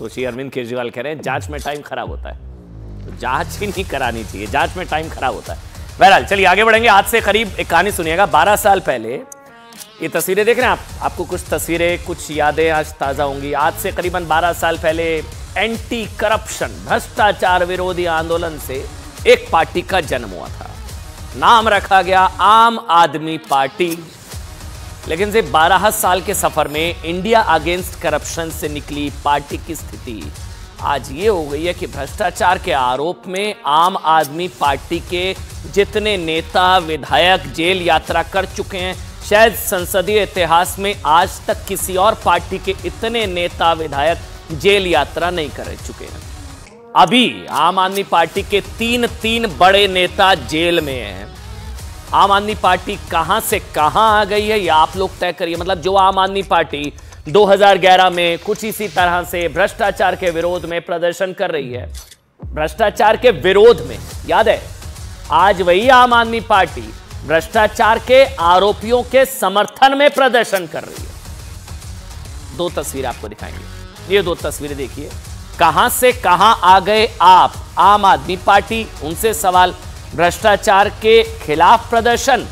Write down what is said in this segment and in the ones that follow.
सोचिए, अरविंद केजरीवाल कह रहे हैं जांच में टाइम खराब होता है, तो जांच ही नहीं करानी चाहिए, जांच में टाइम खराब होता है। बहरहाल चलिए आगे बढ़ेंगे। आज से करीब एक कहानी सुनिएगा, 12 साल पहले ये तस्वीरें देख रहे हैं आप, आपको कुछ तस्वीरें कुछ यादें आज ताज़ा होंगी। आज से करीबन 12 साल पहले एंटी करप्शन भ्रष्टाचार विरोधी आंदोलन से एक पार्टी का जन्म हुआ था, नाम रखा गया आम आदमी पार्टी। लेकिन सिर्फ 12 साल के सफर में इंडिया अगेंस्ट करप्शन से निकली पार्टी की स्थिति आज ये हो गई है कि भ्रष्टाचार के आरोप में आम आदमी पार्टी के जितने नेता विधायक जेल यात्रा कर चुके हैं, शायद संसदीय इतिहास में आज तक किसी और पार्टी के इतने नेता विधायक जेल यात्रा नहीं कर चुके हैं। अभी आम आदमी पार्टी के तीन बड़े नेता जेल में हैं। आम आदमी पार्टी कहां से कहां आ गई है या आप लोग तय करिए। मतलब जो आम आदमी पार्टी 2011 में कुछ इसी तरह से भ्रष्टाचार के विरोध में प्रदर्शन कर रही है, भ्ष्टाचार के विरोध में, याद है, आज वही आम आदमी पार्टी भ्रष्टाचार के आरोपियों के समर्थन में प्रदर्शन कर रही है। दो तस्वीर आपको दिखाएंगे, ये दो तस्वीरें देखिए, कहां से कहां आ गए आप आम आदमी पार्टी, उनसे सवाल। भ्रष्टाचार के खिलाफ प्रदर्शन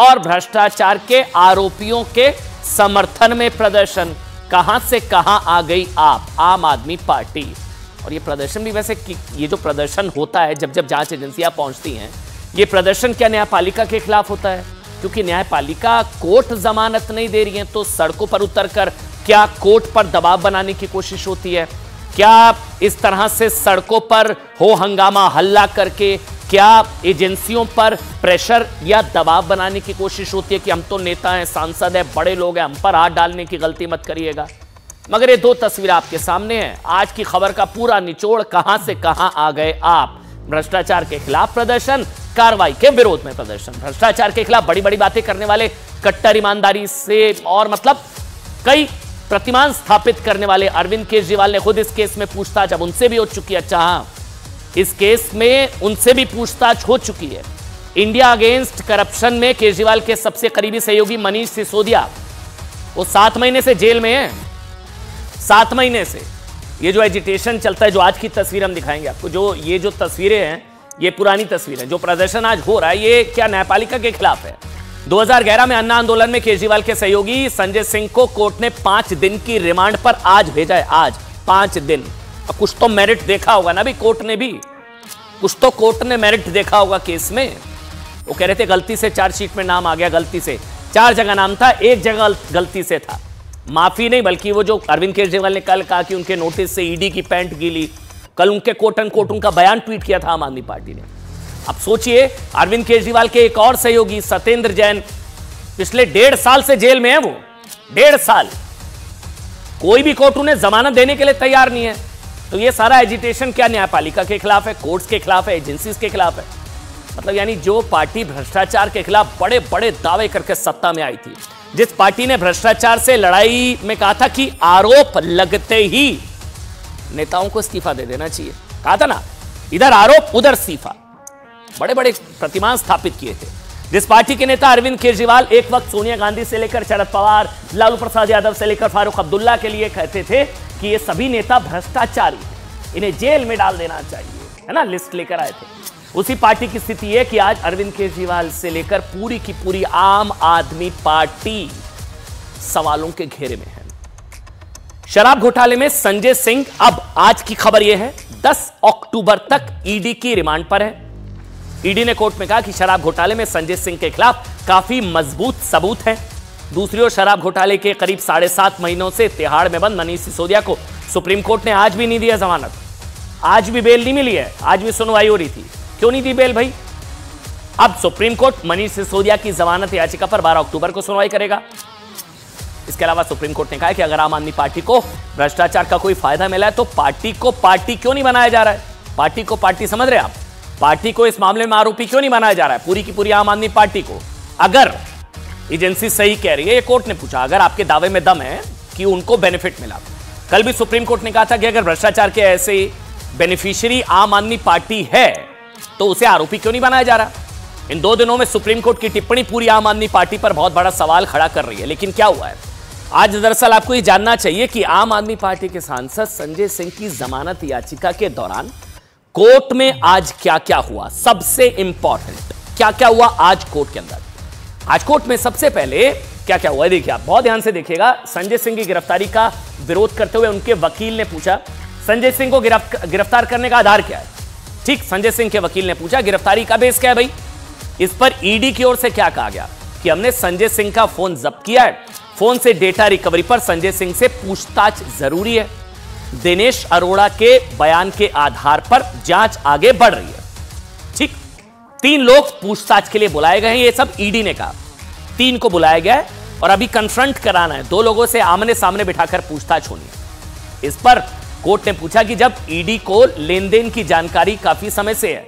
और भ्रष्टाचार के आरोपियों के समर्थन में प्रदर्शन, कहां से कहां आ गई आप आम आदमी पार्टी। और ये प्रदर्शन भी वैसे कि ये जो प्रदर्शन होता है जब जांच एजेंसियां पहुंचती हैं, ये प्रदर्शन क्या न्यायपालिका के खिलाफ होता है? क्योंकि न्यायपालिका कोर्ट जमानत नहीं दे रही है, तो सड़कों पर उतरकर क्या कोर्ट पर दबाव बनाने की कोशिश होती है? क्या इस तरह से सड़कों पर हो हंगामा हल्ला करके क्या एजेंसियों पर प्रेशर या दबाव बनाने की कोशिश होती है कि हम तो नेता हैं, सांसद हैं, बड़े लोग हैं, हम पर हाथ डालने की गलती मत करिएगा? मगर ये दो तस्वीर आपके सामने हैं, आज की खबर का पूरा निचोड़, कहां से कहां आ गए आप। भ्रष्टाचार के खिलाफ प्रदर्शन, कार्रवाई के विरोध में प्रदर्शन, भ्रष्टाचार के खिलाफ बड़ी बड़ी बातें करने वाले, कट्टर ईमानदारी से और मतलब कई प्रतिमान स्थापित करने वाले अरविंद केजरीवाल ने खुद इस केस में पूछताछ अब उनसे भी हो चुकी है। अच्छा हाँ, इस केस में उनसे भी पूछताछ हो चुकी है। इंडिया अगेंस्ट करप्शन में केजरीवाल के सबसे करीबी सहयोगी मनीष सिसोदिया, वो 7 महीने से जेल में है, 7 महीने से। ये जो एजिटेशन चलता है, जो आज की तस्वीर हम दिखाएंगे आपको, जो ये जो तस्वीरें हैं, ये पुरानी तस्वीर है, जो प्रदर्शन आज हो रहा है ये क्या न्यायपालिका के खिलाफ है। 2011 में अन्ना आंदोलन में केजरीवाल के सहयोगी संजय सिंह को कोर्ट ने 5 दिन की रिमांड पर आज भेजा है, आज 5 दिन। कुछ तो मेरिट देखा होगा ना भी कोर्ट ने, भी कुछ तो कोर्ट ने मेरिट देखा होगा केस में। वो कह रहे थे गलती से चार्जशीट में नाम आ गया, गलती से 4 जगह नाम था, 1 जगह गलती से था। माफी नहीं, बल्कि वो जो अरविंद केजरीवाल ने कल कहा कि उनके नोटिस से ईडी की पैंट गीली, कल उनके कोट एंड कोट उनका बयान ट्वीट किया था आम आदमी पार्टी ने। अब सोचिए, अरविंद केजरीवाल के एक और सहयोगी सत्येंद्र जैन पिछले 1.5 साल से जेल में है, वो 1.5 साल, कोई भी कोर्ट उन्हें जमानत देने के लिए तैयार नहीं है। तो ये सारा एजिटेशन क्या न्यायपालिका के खिलाफ है, कोर्ट्स के खिलाफ है, एजेंसीज के खिलाफ है। मतलब यानी जो पार्टी भ्रष्टाचार के खिलाफ बड़े बड़े दावे करके सत्ता में आई थी, जिस पार्टी ने भ्रष्टाचार से लड़ाई में कहा था कि आरोप लगते ही नेताओं को इस्तीफा दे देना चाहिए, कहा था ना, इधर आरोप उधर इस्तीफा, बड़े बड़े प्रतिमान स्थापित किए थे। जिस पार्टी के नेता अरविंद केजरीवाल एक वक्त सोनिया गांधी से लेकर शरद पवार, लालू प्रसाद यादव से लेकर फारूक अब्दुल्ला के लिए कहते थे कि ये सभी नेता भ्रष्टाचारी हैं, इन्हें जेल में डाल देना चाहिए, है ना, लिस्ट लेकर आए थे। उसी पार्टी की स्थिति है कि आज अरविंद केजरीवाल से लेकर पूरी की पूरी आम आदमी पार्टी सवालों के घेरे में है। शराब घोटाले में संजय सिंह, अब आज की खबर यह है, 10 अक्टूबर तक ईडी की रिमांड पर है। ईडी ने कोर्ट में कहा कि शराब घोटाले में संजय सिंह के खिलाफ काफी मजबूत सबूत हैं। दूसरी ओर शराब घोटाले के करीब 7.5 महीनों से तिहाड़ में बंद मनीष सिसोदिया को सुप्रीम कोर्ट ने आज भी नहीं दिया जमानत, आज भी बेल नहीं मिली है, आज भी सुनवाई हो रही थी। क्यों नहीं दी बेल भाई? अब सुप्रीम कोर्ट मनीष सिसोदिया की जमानत याचिका पर 12 अक्टूबर को सुनवाई करेगा। इसके अलावा सुप्रीम कोर्ट ने कहा है कि अगर आम आदमी पार्टी को भ्रष्टाचार का कोई फायदा मिला है तो पार्टी को पार्टी क्यों नहीं बनाया जा रहा है, पार्टी को पार्टी समझ रहे हैं आप, पार्टी को इस मामले में आरोपी क्यों नहीं बनाया जा रहा है, पूरी की पूरी आम आदमी पार्टी को। अगर एजेंसी सही कह रही है, ये कोर्ट ने पूछा, अगर आपके दावे में दम है कि उनको बेनिफिट मिला, कल भी सुप्रीम कोर्ट ने कहा था कि अगर भ्रष्टाचार के ऐसे बेनिफिशियरी आम आदमी पार्टी है तो उसे आरोपी क्यों नहीं बनाया जा रहा। इन 2 दिनों में सुप्रीम कोर्ट की टिप्पणी पूरी आम आदमी पार्टी पर बहुत बड़ा सवाल खड़ा कर रही है। लेकिन क्या हुआ है, आज दरअसल आपको ये जानना चाहिए कि आम आदमी पार्टी के सांसद संजय सिंह की जमानत याचिका के दौरान कोर्ट में आज क्या क्या हुआ। सबसे इंपॉर्टेंट क्या क्या हुआ आज कोर्ट के अंदर, आज कोर्ट में सबसे पहले क्या क्या हुआ देखिए, आप बहुत ध्यान से देखिएगा। संजय सिंह की गिरफ्तारी का विरोध करते हुए उनके वकील ने पूछा संजय सिंह को गिरफ्तार करने का आधार क्या है। ठीक, संजय सिंह के वकील ने पूछा गिरफ्तारी का बेस क्या है भाई। इस पर ईडी की ओर से क्या कहा गया कि हमने संजय सिंह का फोन जब्त किया है, फोन से डेटा रिकवरी पर संजय सिंह से पूछताछ जरूरी है, दिनेश अरोड़ा के बयान के आधार पर जांच आगे बढ़ रही है। ठीक, 3 लोग पूछताछ के लिए बुलाए गए हैं, ये सब ईडी ने कहा 3 को बुलाया गया है और अभी कन्फ्रंट कराना है, 2 लोगों से आमने सामने बिठाकर पूछताछ होनी है। इस पर कोर्ट ने पूछा कि जब ईडी को लेन देन की जानकारी काफी समय से है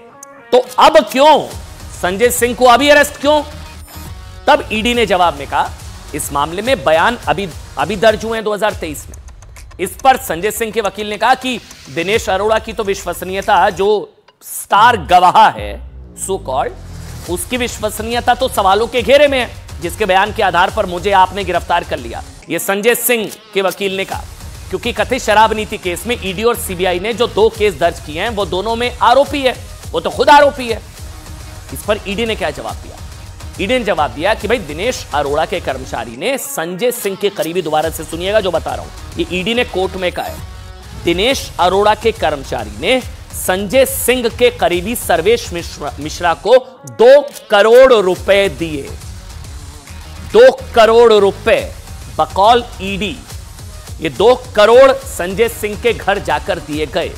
तो अब क्यों संजय सिंह को अभी अरेस्ट क्यों। तब ईडी ने जवाब में कहा इस मामले में बयान अभी दर्ज हुए हैं 2023 में। इस पर संजय सिंह के वकील ने कहा कि दिनेश अरोड़ा की तो विश्वसनीयता, जो स्टार गवाह है सो कॉल्ड, उसकी विश्वसनीयता तो सवालों के घेरे में है, जिसके बयान के आधार पर मुझे आपने गिरफ्तार कर लिया, यह संजय सिंह के वकील ने कहा। क्योंकि कथित शराब नीति केस में ईडी और सीबीआई ने जो 2 केस दर्ज किए हैं वो दोनों में आरोपी है, वो तो खुद आरोपी है। इस पर ईडी ने क्या जवाब दिया, ईडी ने जवाब दिया कि भाई दिनेश अरोड़ा के कर्मचारी ने संजय सिंह के करीबी, दोबारा से सुनिएगा जो बता रहा हूं, ये ईडी ने कोर्ट में कहा है, दिनेश अरोड़ा के कर्मचारी ने संजय सिंह के करीबी सर्वेश मिश्रा को 2 करोड़ रुपए दिए, 2 करोड़ रुपए बकौल ईडी। ये 2 करोड़ संजय सिंह के घर जाकर दिए गए।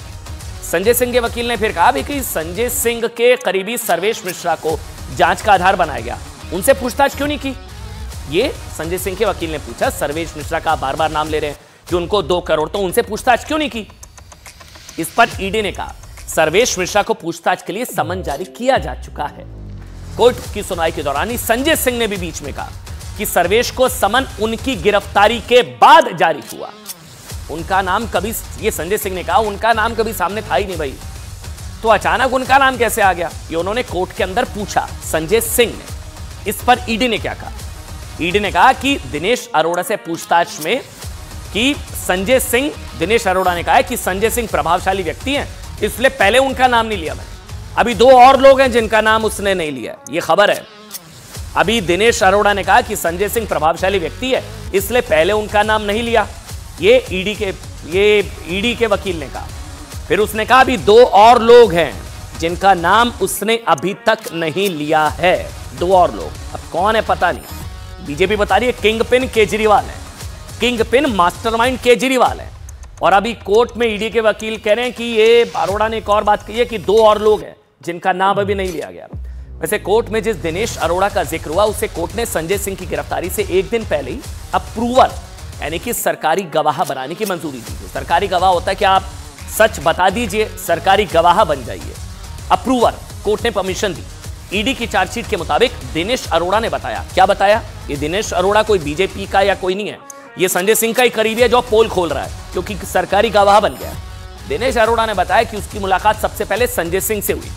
संजय सिंह के वकील ने फिर कहा कि संजय सिंह के करीबी सर्वेश मिश्रा को जांच का आधार बनाया गया, उनसे पूछताछ क्यों नहीं की। ये संजय सिंह के वकील ने पूछा सर्वेश मिश्रा का बार बार नाम ले रहे हैं कि उनको 2 करोड़, तो उनसे पूछताछ क्यों नहीं की। इस पर ईडी ने कहा सर्वेश मिश्रा को पूछताछ के लिए समन जारी किया जा चुका है। कोर्ट की सुनवाई के दौरान ही संजय सिंह ने भी बीच में कहा कि सर्वेश को समन उनकी गिरफ्तारी के बाद जारी हुआ, उनका नाम कभी, ये संजय सिंह ने कहा उनका नाम कभी सामने था ही नहीं भाई, तो अचानक उनका नाम कैसे आ गया, ये उन्होंने कोर्ट के अंदर पूछा संजय सिंह ने। इस पर ईडी ने क्या कहा, ईडी ने कहा कि दिनेश अरोड़ा से पूछताछ में कि संजय सिंह, दिनेश अरोड़ा ने कहा है कि संजय सिंह प्रभावशाली व्यक्ति हैं इसलिए पहले उनका नाम नहीं लिया मैंने, अभी 2 और लोग हैं जिनका नाम उसने नहीं लिया, ये खबर है। अभी दिनेश अरोड़ा ने कहा कि संजय सिंह प्रभावशाली व्यक्ति है इसलिए पहले उनका नाम नहीं लिया, ये ईडी के वकील ने कहा। फिर उसने कहा अभी 2 और लोग हैं जिनका नाम उसने अभी तक नहीं लिया है, 2 और लोग, अब कौन है पता नहीं। बीजेपी बता रही है किंग पिन केजरीवाल है, किंग पिन मास्टरमाइंड केजरीवाल है, और अभी कोर्ट में ईडी के वकील कह रहे हैं कि ये अरोड़ा ने एक और बात कही है कि 2 और लोग हैं जिनका नाम अभी नहीं लिया गया। वैसे कोर्ट में जिस दिनेश अरोड़ा का जिक्र हुआ उसे कोर्ट ने संजय सिंह की गिरफ्तारी से एक दिन पहले ही अप्रूवल यानी कि सरकारी गवाह बनाने की मंजूरी दी। सरकारी गवाह होता है कि आप सच बता दीजिए, सरकारी गवाह बन जाइए, अप्रूवर कोर्ट ने परमिशन दी। ईडी की चार्जशीट के मुताबिक दिनेश अरोड़ा ने बताया, क्या बताया, ये दिनेश अरोड़ा कोई बीजेपी का या कोई नहीं है, ये संजय सिंह का ही करीबी है जो पोल खोल रहा है क्योंकि सरकारी गवाह बन गया। दिनेश अरोड़ा ने बताया कि उसकी मुलाकात सबसे पहले संजय सिंह से हुई,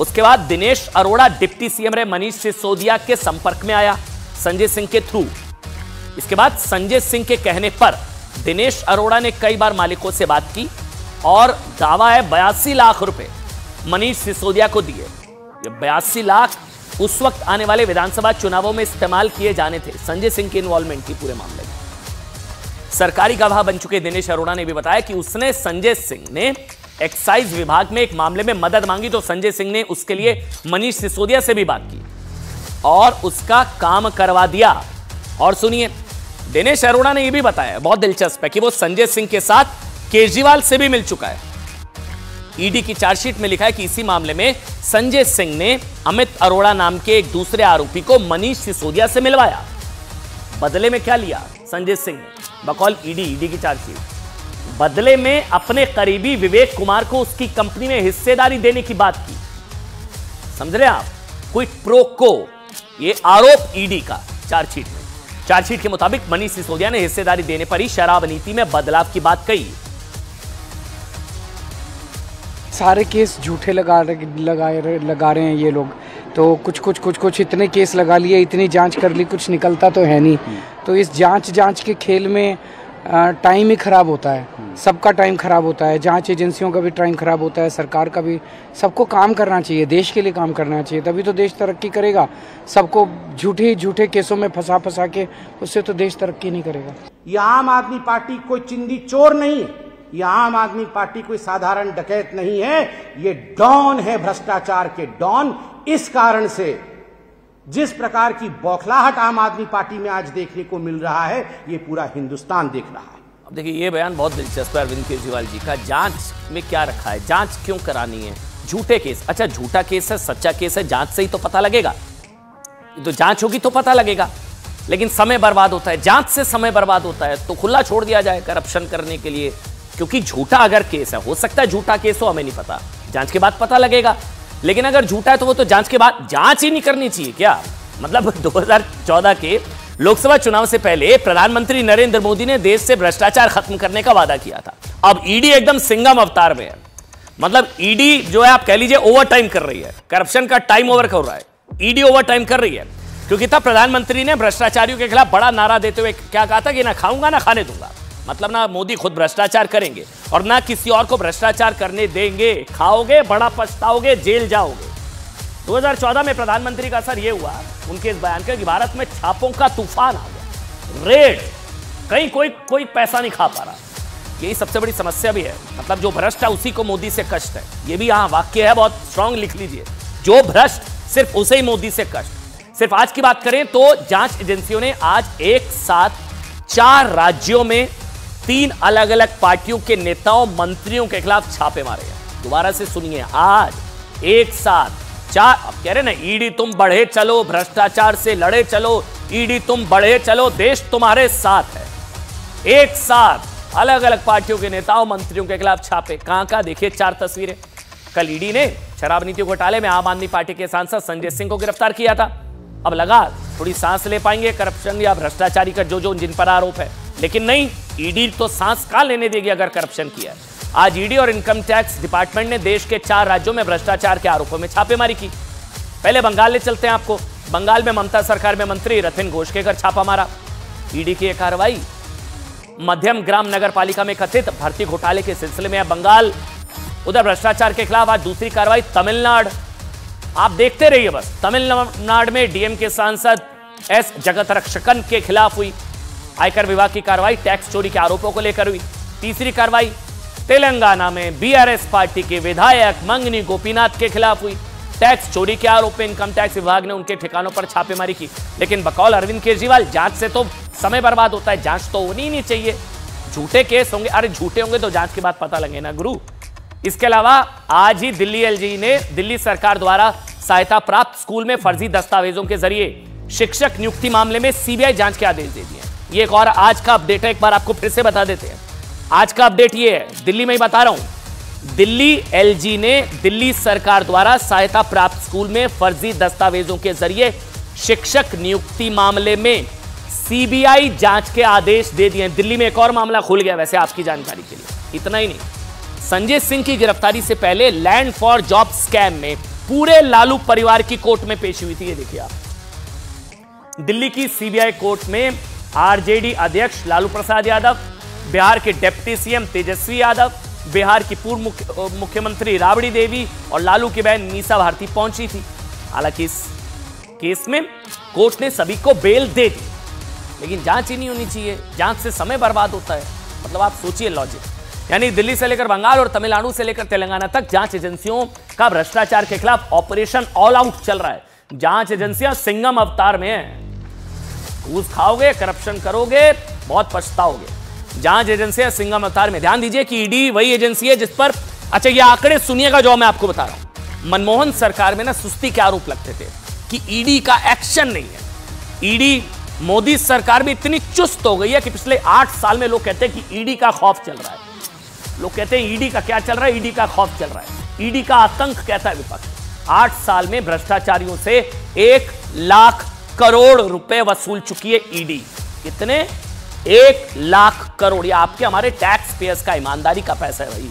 उसके बाद दिनेश अरोड़ा डिप्टी सीएम रहे मनीष सिसोदिया के संपर्क में आया संजय सिंह के थ्रू। इसके बाद संजय सिंह के कहने पर दिनेश अरोड़ा ने कई बार मालिकों से बात की और दावा है 82 लाख रुपए मनीष सिसोदिया को दिए। ये 82 लाख उस वक्त आने वाले विधानसभा चुनावों में इस्तेमाल किए जाने थे। संजय सिंह की इन्वॉल्वमेंट थी पूरे मामले में। सरकारी गवाह बन चुके दिनेश अरोड़ा ने भी बताया कि उसने, संजय सिंह ने एक्साइज विभाग में एक मामले में मदद मांगी तो संजय सिंह ने उसके लिए मनीष सिसोदिया से भी बात की और उसका काम करवा दिया। और सुनिए, दिनेश अरोड़ा ने यह भी बताया, बहुत दिलचस्प है, कि वो संजय सिंह के साथ केजरीवाल से भी मिल चुका है। ईडी की चार्जशीट में लिखा है कि इसी मामले में संजय सिंह ने अमित अरोड़ा नाम के एक दूसरे आरोपी को मनीष सिसोदिया से मिलवाया। बदले में क्या लिया संजय सिंह ने, बकौल ईडी की चार्जशीट, बदले में अपने करीबी विवेक कुमार को उसकी कंपनी में हिस्सेदारी देने की बात की। समझ रहे आप, क्विट प्रो को, ये आरोप ईडी का चार्जशीट में। चार्जशीट के मुताबिक मनीष सिसोदिया ने हिस्सेदारी देने पर ही शराब नीति में बदलाव की बात कही। सारे केस झूठे लगा रहे हैं ये लोग, तो कुछ इतने केस लगा लिए, इतनी जांच कर ली, कुछ निकलता तो है नहीं। तो इस जांच के खेल में टाइम ही खराब होता है, सबका टाइम खराब होता है, जांच एजेंसियों का भी टाइम खराब होता है, सरकार का भी। सबको काम करना चाहिए, देश के लिए काम करना चाहिए, तभी तो देश तरक्की करेगा। सबको झूठे केसों में फंसा के उससे तो देश तरक्की नहीं करेगा। यह आम आदमी पार्टी कोई चिंदी चोर नहीं है, यह आम आदमी पार्टी कोई साधारण डकैत नहीं है, ये डॉन है, भ्रष्टाचार के डॉन। इस कारण से जिस प्रकार की बौखलाहट आम आदमी पार्टी में आज देखने को मिल रहा है, ये पूरा हिंदुस्तान देख रहा है। अब देखिए, ये बयान बहुत दिलचस्प है अरविंद केजरीवाल जी का। जांच में क्या रखा है, जांच क्यों करानी है? झूठे केस, अच्छा झूठा केस है सच्चा केस है, जांच से ही तो पता लगेगा, तो जांच होगी तो पता लगेगा। लेकिन समय बर्बाद होता है, जांच से समय बर्बाद होता है, तो खुला छोड़ दिया जाए करप्शन करने के लिए। क्योंकि झूठा अगर केस है, हो सकता है झूठा केस हो, हमें नहीं पता, जांच के बाद पता लगेगा। लेकिन अगर झूठा है तो वो तो जांच के बाद, जांच ही नहीं करनी चाहिए क्या? मतलब 2014 के लोकसभा चुनाव से पहले प्रधानमंत्री नरेंद्र मोदी ने देश से भ्रष्टाचार खत्म करने का वादा किया था। अब ईडी एकदम सिंघम अवतार में है, मतलब ईडी जो है आप कह लीजिए ओवर टाइम कर रही है, करप्शन का टाइम ओवर कर रहा है, ईडी ओवर टाइम कर रही है। क्योंकि तब प्रधानमंत्री ने भ्रष्टाचारियों के खिलाफ बड़ा नारा देते हुए क्या कहा था कि ना खाऊंगा ना खाने दूंगा, मतलब ना मोदी खुद भ्रष्टाचार करेंगे और ना किसी और को भ्रष्टाचार करने देंगे, खाओगे बड़ा पछताओगे, जेल जाओगे। 2014 में प्रधानमंत्री का असर यह हुआ उनके इस बयान का कि भारत में छापों का तूफान आ गया, रेड, कहीं कोई पैसा नहीं खा पा रहा। यही सबसे बड़ी समस्या भी है, मतलब जो भ्रष्ट है उसी को मोदी से कष्ट है। ये भी यहाँ वाक्य है, बहुत स्ट्रांग लिख लीजिए, जो भ्रष्ट सिर्फ उसे ही मोदी से कष्ट। सिर्फ आज की बात करें तो जांच एजेंसियों ने आज एक साथ 4 राज्यों में 3 अलग अलग पार्टियों के नेताओं मंत्रियों के खिलाफ छापे मारे हैं। दोबारा से सुनिए, आज एक साथ 4, अब कह रहे ना ईडी तुम बढ़े चलो, भ्रष्टाचार से लड़े चलो, ईडी तुम बढ़े चलो, देश तुम्हारे साथ है। एक साथ अलग अलग पार्टियों के नेताओं मंत्रियों के खिलाफ छापे, कहां का देखिए 4 तस्वीरें। कल ईडी ने शराब नीति घोटाले में आम आदमी पार्टी के सांसद संजय सिंह को गिरफ्तार किया था। अब लगा थोड़ी सांस ले पाएंगे करप्शन या भ्रष्टाचारी का जो जो जिन पर आरोप है, लेकिन नहीं, ईडी तो सांस का लेने देगी अगर करप्शन किया है। आज ईडी और इनकम टैक्स डिपार्टमेंट ने देश के 4 राज्यों में भ्रष्टाचार के आरोपों में छापेमारी की। पहले बंगाल ले चलते हैं आपको, बंगाल में ममता सरकार में मंत्री रथिन घोष के घर छापा मारा। ईडी की यह कार्रवाई मध्यम ग्राम नगर पालिका में कथित भर्ती घोटाले के सिलसिले में है। बंगाल, उधर भ्रष्टाचार के खिलाफ आज दूसरी कार्रवाई तमिलनाडु। आप देखते रहिए बस, तमिलनाडु में डीएम के सांसद एस जगत रक्षक के खिलाफ हुई। आयकर विभाग की कार्रवाई टैक्स चोरी के आरोपों को लेकर हुई। तीसरी कार्रवाई तेलंगाना में बीआरएस पार्टी के विधायक मंगनी गोपीनाथ के खिलाफ हुई। टैक्स चोरी के आरोप में इनकम टैक्स विभाग ने उनके ठिकानों पर छापेमारी की। लेकिन बकौल अरविंद केजरीवाल जांच से तो समय बर्बाद होता है, जांच तो होनी ही नहीं चाहिए। झूठे केस होंगे, अरे झूठे होंगे तो जांच के बाद पता लगे ना गुरु। इसके अलावा आज ही दिल्ली एलजी ने दिल्ली सरकार द्वारा सहायता प्राप्त स्कूल में फर्जी दस्तावेजों के जरिए शिक्षक नियुक्ति मामले में सीबीआई जांच के आदेश दे दिए। ये एक और आज का अपडेट है, एक बार आपको फिर से बता देते हैं। आज का अपडेट ये है, दिल्ली में ही बता रहा हूं, दिल्ली एलजी ने दिल्ली सरकार द्वारा सहायता प्राप्त स्कूल में फर्जी दस्तावेजों के जरिए शिक्षक नियुक्ति मामले में सीबीआई जांच के आदेश दे दिए। दिल्ली में एक और मामला खुल गया, वैसे आपकी जानकारी के लिए। इतना ही नहीं, संजय सिंह की गिरफ्तारी से पहले लैंड फॉर जॉब स्कैम में पूरे लालू परिवार की कोर्ट में पेशी हुई थी। ये देखिए आप, दिल्ली की सीबीआई कोर्ट में आरजेडी अध्यक्ष लालू प्रसाद यादव, बिहार के डिप्टी सीएम तेजस्वी यादव, बिहार की पूर्व मुख्यमंत्री राबड़ी देवी और लालू की बहन मीसा भारती पहुंची थी। हालांकि इस केस में कोर्ट ने सभी को बेल दे दी, लेकिन जांच ही नहीं होनी चाहिए, जांच से समय बर्बाद होता है। मतलब आप सोचिए लॉजिक, यानी दिल्ली से लेकर बंगाल और तमिलनाडु से लेकर तेलंगाना तक जांच एजेंसियों का भ्रष्टाचार के खिलाफ ऑपरेशन ऑल आउट चल रहा है। जांच एजेंसियां सिंघम अवतार में है, घूस खाओगे करप्शन करोगे बहुत पछताओगे। जांच एजेंसियां सिंघम अवतार में, ध्यान दीजिए कि ईडी वही एजेंसी है जिस पर, अच्छा ये आंकड़े सुनिएगा जो मैं आपको बता रहा हूं, मनमोहन सरकार में ना सुस्ती के आरोप लगते थे कि ईडी का एक्शन नहीं है। ईडी मोदी सरकार में इतनी चुस्त हो गई है कि पिछले 8 साल में लोग कहते हैं कि ईडी का खौफ चल रहा है। लोग कहते हैं ईडी का क्या चल रहा है, ईडी का खौफ चल रहा है, ईडी का आतंक कहता है विपक्ष। 8 साल में भ्रष्टाचारियों से 1 लाख करोड़ रुपए वसूल चुकी है ईडी। कितने? 1 लाख करोड़। ये आपके हमारे टैक्स पेयर्स का, ईमानदारी का पैसा है भाई।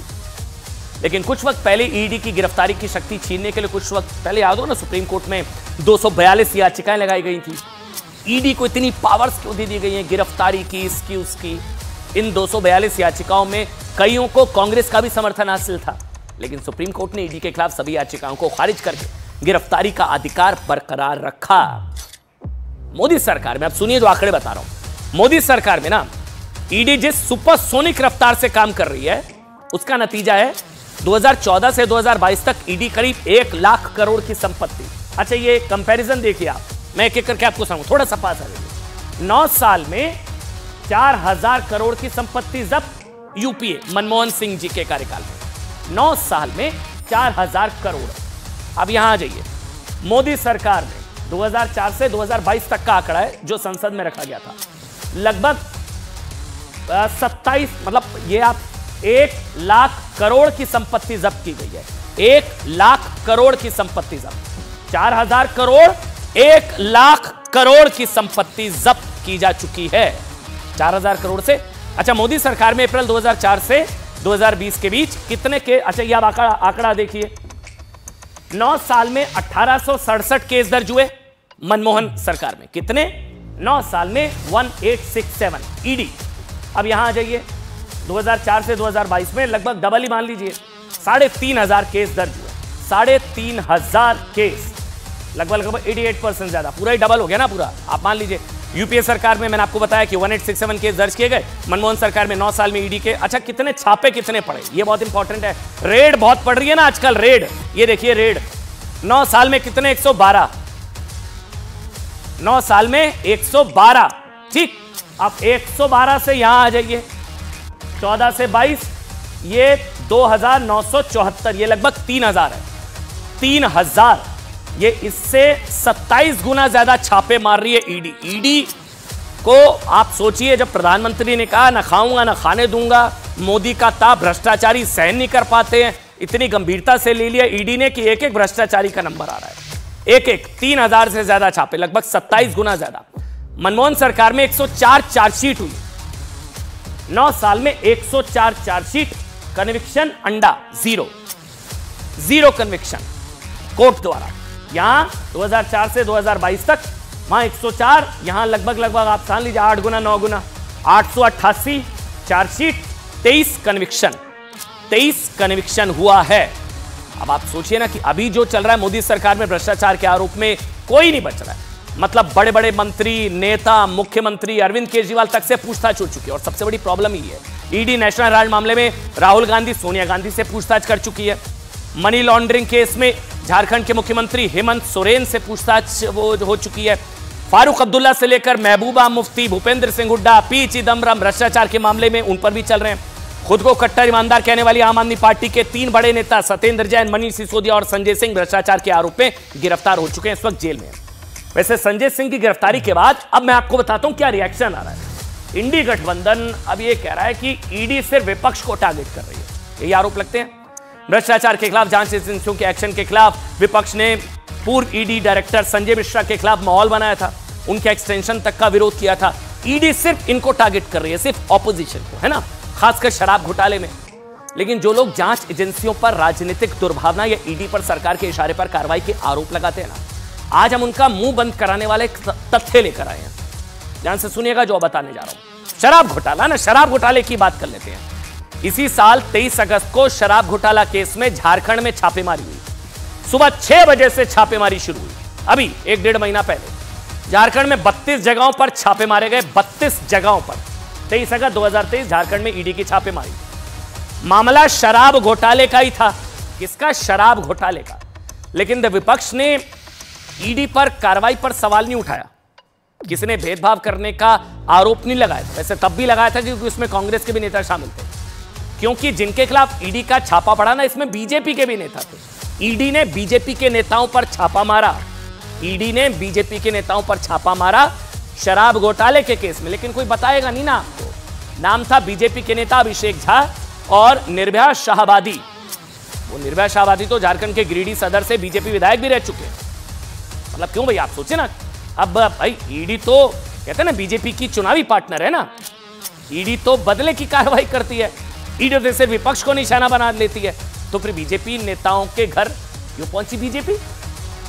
लेकिन कुछ वक्त पहले ईडी की गिरफ्तारी की शक्ति छीनने के लिए कुछ वक्त पहले याद हो ना, सुप्रीम कोर्ट में 242 याचिकाएं लगाई गई थी। ईडी को इतनी पावर्स क्यों दे दी गई हैं गिरफ्तारी की, इसकी, उसकी? इन 242 याचिकाओं में कईयों को कांग्रेस का भी समर्थन हासिल था, लेकिन सुप्रीम कोर्ट ने ईडी के खिलाफ सभी याचिकाओं को खारिज करके गिरफ्तारी का अधिकार बरकरार रखा। मोदी सरकार में, अब सुनिए जो आंकड़े बता रहा हूं, मोदी सरकार में ना ईडी जिस सुपरसोनिक रफ्तार से काम कर रही है, उसका नतीजा है 2014 से 2022 तक ईडी करीब 1 लाख करोड़ की संपत्ति। अच्छा, ये कंपैरिजन देखिए आप, मैं एक एक करके आपको समझाऊं, थोड़ा सा पास आ जाइए। 9 साल में 4000 करोड़ की संपत्ति जब्त, यूपीए मनमोहन सिंह जी के कार्यकाल में 9 साल में 4000 करोड़। अब यहां आ जाइए, मोदी सरकार में 2004 से 2022 तक का आंकड़ा है जो संसद में रखा गया था, लगभग 27, मतलब ये आप 1 लाख करोड़ की संपत्ति जब्त की गई है। 1 लाख करोड़ की संपत्ति जब्त, 4000 करोड़ 1 लाख करोड़ की संपत्ति जब्त की जा चुकी है, 4000 करोड़ से। अच्छा, मोदी सरकार में अप्रैल 2004 से 2020 के बीच कितने के, अच्छा ये आप आंकड़ा देखिए, 9 साल में 1867 केस दर्ज हुए मनमोहन सरकार में, कितने? 9 साल में 1867 ईडी। अब यहां आ जाइए, 2004 से 2022 में लगभग डबल ही मान लीजिए, 3500 केस दर्ज हुए, 3500 केस, लगभग लगभग 88% ज्यादा, पूरा ही डबल हो गया ना पूरा। आप मान लीजिए यूपीए सरकार में मैंने आपको बताया कि 1867 केस दर्ज किए गए, मनमोहन सरकार में 9 साल में ईडी के। अच्छा, कितने छापे कितने पड़े, ये बहुत इंपॉर्टेंट है। रेड बहुत पड़ रही है ना आजकल, रेड, ये देखिए रेड 9 साल में कितने, 112, 9 साल में 112, ठीक। अब 112 से यहां आ जाइए, 14 से 22 ये 2974, ये लगभग 3000 है, 3000, ये इससे 27 गुना ज्यादा छापे मार रही है ईडी। ईडी को आप सोचिए, जब प्रधानमंत्री ने कहा ना खाऊंगा ना खाने दूंगा, मोदी का ताप भ्रष्टाचारी सहन नहीं कर पाते हैं, इतनी गंभीरता से ले लिया ईडी ने कि एक एक भ्रष्टाचारी का नंबर आ रहा है, एक एक। 3000 से ज्यादा छापे, लगभग 27 गुना ज्यादा। मनमोहन सरकार में 104 चार्जशीट हुई, 9 साल में 104 चार्जशीट, कन्विक्शन अंडा, जीरो कन्विक्शन कोर्ट द्वारा। यहां 2004 से 2022 तक वहां 104, यहां लगभग लगभग आप मान लीजिए 8 गुना 9 गुना, 888 चार्जशीट, 23 कन्विक्शन हुआ है। अब आप सोचिए ना कि अभी जो चल रहा है मोदी सरकार में भ्रष्टाचार के आरोप में कोई नहीं बच रहा है, मतलब बड़े बड़े मंत्री, नेता, मुख्यमंत्री अरविंद केजरीवाल तक से पूछताछ हो चुकी है। और सबसे बड़ी प्रॉब्लम ये है, ईडी नेशनल हेराल्ड मामले में राहुल गांधी, सोनिया गांधी से पूछताछ कर चुकी है, मनी लॉन्ड्रिंग केस में झारखंड के मुख्यमंत्री हेमंत सोरेन से पूछताछ हो चुकी है, फारूक अब्दुल्ला से लेकर महबूबा मुफ्ती, भूपेंद्र सिंह हुड्डा, पी चिदम्बरम भ्रष्टाचार के मामले में उन पर भी चल रहे हैं। खुद को कट्टर ईमानदार कहने वाली आम आदमी पार्टी के 3 बड़े नेता सत्येंद्र जैन, मनीष सिसोदिया और संजय सिंह भ्रष्टाचार के आरोप में गिरफ्तार हो चुके हैं, इस वक्त जेल में। वैसे संजय सिंह की गिरफ्तारी के बाद अब मैं आपको बताता हूं क्या रिएक्शन आ रहा है। इंडी गठबंधन अब ये कह रहा है कि ईडी सिर्फ विपक्ष को टारगेट कर रही है, यही आरोप लगते हैं। भ्रष्टाचार के खिलाफ जांच एजेंसियों के एक्शन के खिलाफ विपक्ष ने पूर्व ईडी डायरेक्टर संजय मिश्रा के खिलाफ माहौल बनाया था, उनके एक्सटेंशन तक का विरोध किया था। ईडी सिर्फ इनको टारगेट कर रही है, सिर्फ ऑपोजिशन को, है ना, खासकर शराब घोटाले में। लेकिन जो लोग जांच एजेंसियों पर राजनीतिक दुर्भावना या ईडी पर सरकार के इशारे पर कार्रवाई के आरोप लगाते हैं ना, आज हम उनका मुंह बंद कराने वाले तथ्य लेकर आए हैं। ध्यान से सुनिएगा जो बताने जा रहा हूं। शराब घोटाला ना, शराब घोटाले की बात कर लेते हैं। इसी साल 23 अगस्त को शराब घोटाला केस में झारखंड में छापेमारी हुई, सुबह 6 बजे से छापेमारी शुरू हुई, अभी 1.5 महीना पहले। झारखंड में 32 जगहों पर छापे मारे गए, 32 जगहों पर। 23 अगस्त 2023 झारखंड में ईडी की छापेमारी। मामला शराब घोटाले का ही था, किसका? शराब घोटाले का। लेकिन विपक्ष ने ईडी पर कार्रवाई पर सवाल नहीं उठाया, किसी ने भेदभाव करने का आरोप नहीं लगाया। वैसे तब भी लगाया था क्योंकि उसमें कांग्रेस के भी नेता शामिल थे, क्योंकि जिनके खिलाफ ईडी का छापा पड़ा ना, इसमें बीजेपी के भी नेता थे। ईडी ने बीजेपी के नेताओं पर छापा मारा, ईडी ने बीजेपी के नेताओं पर छापा मारा शराब घोटाले के केस में, लेकिन कोई बताएगा नहीं ना आपको। नाम था बीजेपी के नेता अभिषेक झा और निर्भया शाहबादी। वो निर्भया शाहबादी तो झारखंड के गिरिडीह सदर से बीजेपी विधायक भी रह चुके हैं, मतलब क्यों भाई, आप सोचे ना। अब भाई ईडी तो कहते हैं ना बीजेपी की चुनावी पार्टनर है ना, ईडी तो बदले की कार्रवाई करती है, ईडी सिर्फ विपक्ष को निशाना बना लेती है। तो फिर बीजेपी नेताओं के घर ये कौन सी बीजेपी,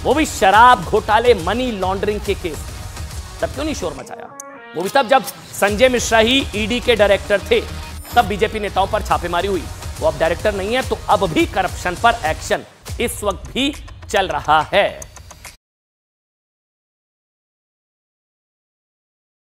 वो भी शराब घोटाले मनी लॉन्ड्रिंग के केस। तब क्यों नहीं शोर मचाया? वो भी तब जब संजय मिश्रा ही ईडी के डायरेक्टर थे, तब बीजेपी नेताओं पर छापेमारी हुई। वो अब डायरेक्टर नहीं है तो अब भी करप्शन पर एक्शन इस वक्त भी चल रहा है।